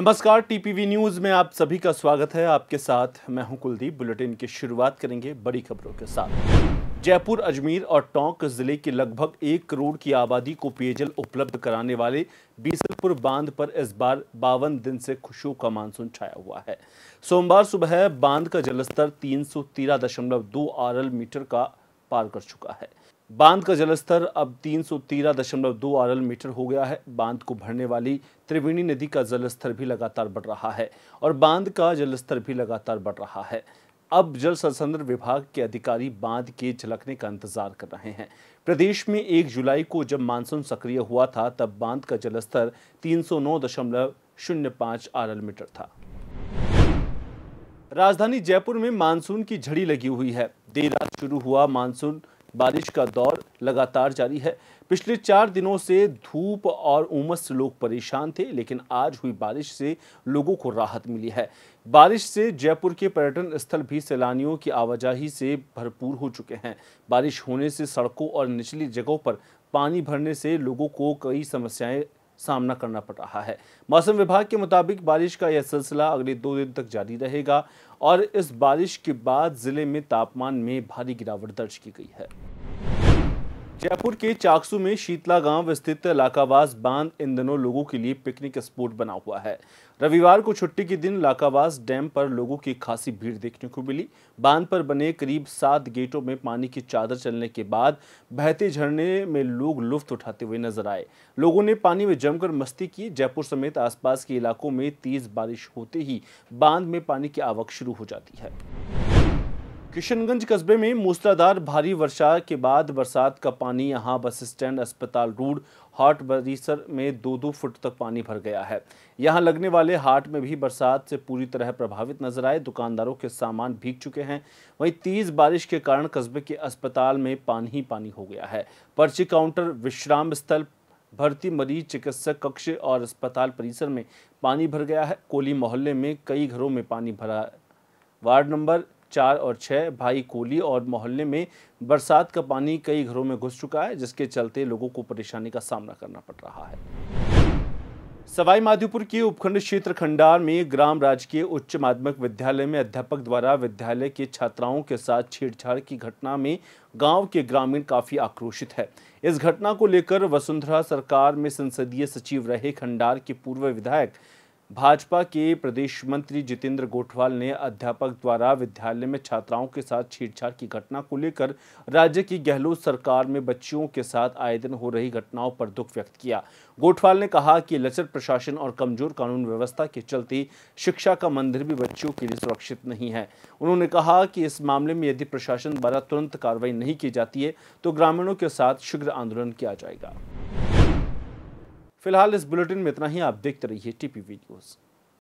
नमस्कार, TPV news में आप सभी का स्वागत है। आपके साथ मैं हूं कुलदीप। बुलेटिन की शुरुआत करेंगे बड़ी खबरों के साथ। जयपुर, अजमेर और टोंक जिले की लगभग 1 करोड़ की आबादी को पेयजल उपलब्ध कराने वाले बीसलपुर बांध पर इस बार 52 दिन से खुशबू का मानसून छाया हुआ है। सोमवार सुबह बांध का जलस्तर 313.2 आरएल मीटर का पार कर चुका है। बांध का जलस्तर अब 313.2 आरएल मीटर हो गया है। बांध को भरने वाली त्रिवेणी नदी का जलस्तर भी लगातार बढ़ रहा है और बांध का जलस्तर भी लगातार बढ़ रहा है। अब जल संसाधन विभाग के अधिकारी बांध के झलकने का इंतजार कर रहे हैं। प्रदेश में 1 जुलाई को जब मानसून सक्रिय हुआ था तब बांध का जलस्तर 309.05 आरएल मीटर था। राजधानी जयपुर में मानसून की झड़ी लगी हुई है। देर रात शुरू हुआ मानसून बारिश का दौर लगातार जारी है। पिछले 4 दिनों से धूप और उमस से लोग परेशान थे, लेकिन आज हुई बारिश से लोगों को राहत मिली है। बारिश से जयपुर के पर्यटन स्थल भी सैलानियों की आवाजाही से भरपूर हो चुके हैं। बारिश होने से सड़कों और निचली जगहों पर पानी भरने से लोगों को कई समस्याएं सामना करना पड़ रहा है। मौसम विभाग के मुताबिक बारिश का यह सिलसिला अगले 2 दिन तक जारी रहेगा और इस बारिश के बाद जिले में तापमान में भारी गिरावट दर्ज की गई है। जयपुर के चाकसू में शीतला गांव स्थित लाकावास बांध इन दिनों लोगों के लिए पिकनिक स्पॉट बना हुआ है। रविवार को छुट्टी के दिन लाकावास डैम पर लोगों की खासी भीड़ देखने को मिली। बांध पर बने करीब 7 गेटों में पानी की चादर चलने के बाद बहते झरने में लोग लुफ्त उठाते हुए नजर आए। लोगों ने पानी में जमकर मस्ती की। जयपुर समेत आसपास के इलाकों में तेज बारिश होते ही बांध में पानी की आवक शुरू हो जाती है। किशनगंज कस्बे में मूसलाधार भारी वर्षा के बाद बरसात का पानी यहां बस स्टैंड, अस्पताल रोड, हाट बरीसर में 2-2 फुट तक पानी भर गया है। यहां लगने वाले हाट में भी बरसात से पूरी तरह प्रभावित नजर आए। दुकानदारों के सामान भीग चुके हैं। वहीं तेज बारिश के कारण कस्बे के अस्पताल में पानी ही पानी हो गया है। पर्ची काउंटर, विश्राम स्थल, भर्ती मरीज, चिकित्सक कक्ष और अस्पताल परिसर में पानी भर गया है। कोली मोहल्ले में कई घरों में पानी भरा। वार्ड नंबर 4 और 6 भाई कोली और मोहल्ले में बरसात का पानी कई घरों में घुस चुका है, जिसके चलते लोगों को परेशानी का सामना करना पड़ रहा है। सवाई माधोपुर के उपखंड क्षेत्र खंडार में ग्राम राजकीय उच्च माध्यमिक विद्यालय में अध्यापक द्वारा विद्यालय के छात्राओं के साथ छेड़छाड़ की घटना में गांव के ग्रामीण काफी आक्रोशित है। इस घटना को लेकर वसुंधरा सरकार में संसदीय सचिव रहे खंडार के पूर्व विधायक, भाजपा के प्रदेश मंत्री जितेंद्र गोठवाल ने अध्यापक द्वारा विद्यालय में छात्राओं के साथ छेड़छाड़ की घटना को लेकर राज्य की गहलोत सरकार में बच्चियों के साथ आए दिन हो रही घटनाओं पर दुख व्यक्त किया। गोठवाल ने कहा कि लचर प्रशासन और कमजोर कानून व्यवस्था के चलते शिक्षा का मंदिर भी बच्चियों के लिए सुरक्षित नहीं है। उन्होंने कहा कि इस मामले में यदि प्रशासन द्वारा तुरंत कार्रवाई नहीं की जाती है तो ग्रामीणों के साथ शीघ्र आंदोलन किया जाएगा। फिलहाल इस बुलेटिन में इतना ही। आप देखते रहिए टीपीवी न्यूज़।